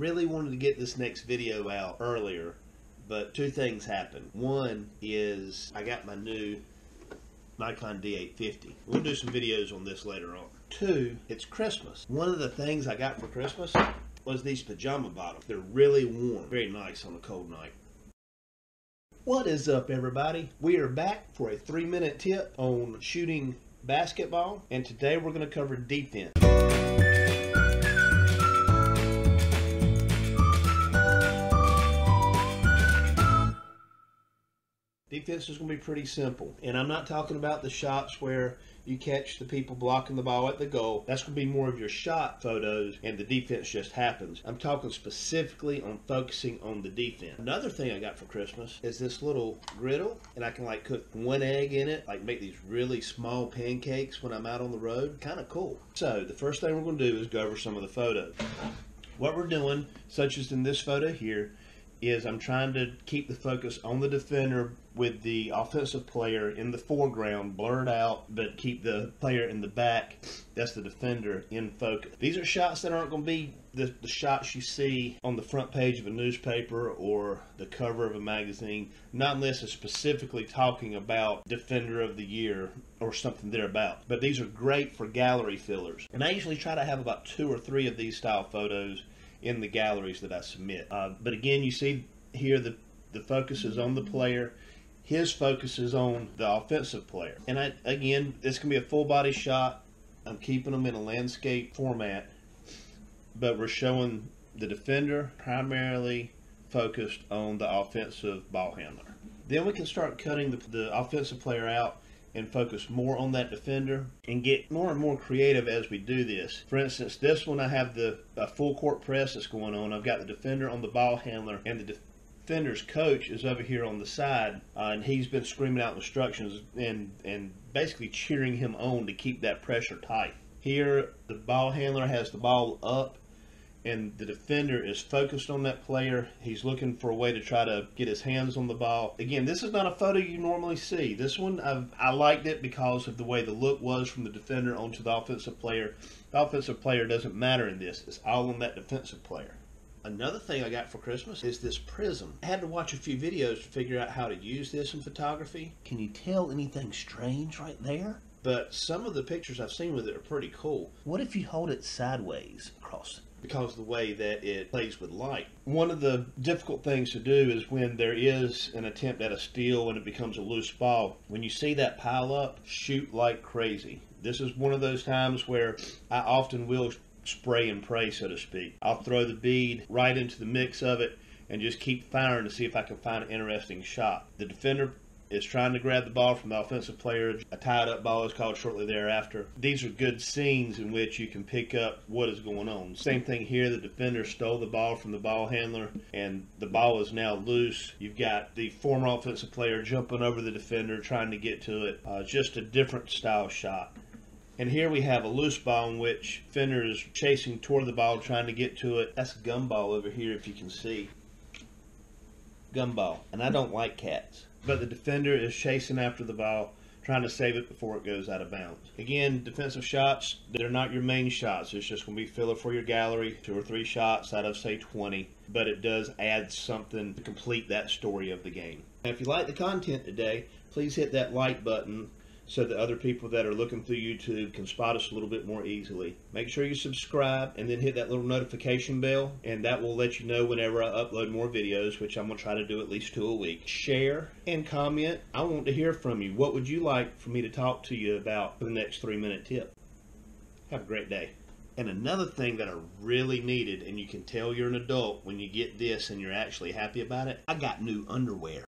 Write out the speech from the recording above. really wanted to get this next video out earlier, but two things happened. One is I got my new Nikon D850. We'll do some videos on this later on. Two, it's Christmas. One of the things I got for Christmas was these pajama bottoms. They're really warm. Very nice on a cold night. What is up, everybody? We are back for a 3-minute tip on shooting basketball, and today we're going to cover defense. Defense is going to be pretty simple, and I'm not talking about the shots where you catch the people blocking the ball at the goal. That's going to be more of your shot photos, and the defense just happens. I'm talking specifically on focusing on the defense. Another thing I got for Christmas is this little griddle, and I can like cook one egg in it, like make these really small pancakes when I'm out on the road. Kind of cool. So the first thing we're going to do is go over some of the photos. What we're doing, such as in this photo here, is I'm trying to keep the focus on the defender with the offensive player in the foreground, blurred out, but keep the player in the back, that's the defender, in focus. These are shots that aren't going to be the shots you see on the front page of a newspaper or the cover of a magazine, not unless it's specifically talking about Defender of the Year or something thereabout. But these are great for gallery fillers. And I usually try to have about 2 or 3 of these style photos in the galleries that I submit. But again, you see here the focus is on the player. His focus is on the offensive player. And again, this can be a full body shot. I'm keeping them in a landscape format, but we're showing the defender primarily focused on the offensive ball handler. Then we can start cutting the offensive player out and focus more on that defender and get more and more creative as we do this. For instance, this one I have a full court press that's going on. I've got the defender on the ball handler, and the defender's coach is over here on the side, and he's been screaming out instructions and basically cheering him on to keep that pressure tight. Here, the ball handler has the ball up, and the defender is focused on that player. He's looking for a way to try to get his hands on the ball. Again, this is not a photo you normally see. This one, I liked it because of the way the look was from the defender onto the offensive player. The offensive player doesn't matter in this. It's all on that defensive player. Another thing I got for Christmas is this prism. I had to watch a few videos to figure out how to use this in photography. Can you tell anything strange right there? But some of the pictures I've seen with it are pretty cool. What if you hold it sideways across it? Because of the way that it plays with light. One of the difficult things to do is when there is an attempt at a steal and it becomes a loose ball. When you see that pile up, shoot like crazy. This is one of those times where I often will spray and pray, so to speak. I'll throw the bead right into the mix of it and just keep firing to see if I can find an interesting shot. The defender is trying to grab the ball from the offensive player. A tied up ball is called shortly thereafter. These are good scenes in which you can pick up what is going on. Same thing here, the defender stole the ball from the ball handler and the ball is now loose. You've got the former offensive player jumping over the defender trying to get to it. Just a different style shot. And here we have a loose ball in which defender is chasing toward the ball trying to get to it. That's gumball over here if you can see. Gumball. And I don't like cats. But the defender is chasing after the ball, trying to save it before it goes out of bounds. Again, defensive shots, they're not your main shots. It's just going to be filler for your gallery, 2 or 3 shots out of, say, 20. But it does add something to complete that story of the game. Now, if you like the content today, please hit that like button so that other people that are looking through YouTube can spot us a little bit more easily. Make sure you subscribe and then hit that little notification bell, and that will let you know whenever I upload more videos, which I'm gonna try to do at least 2 a week. Share and comment. I want to hear from you. What would you like for me to talk to you about for the next 3-minute tip? Have a great day. And another thing that I really needed, and you can tell you're an adult when you get this and you're actually happy about it, I got new underwear.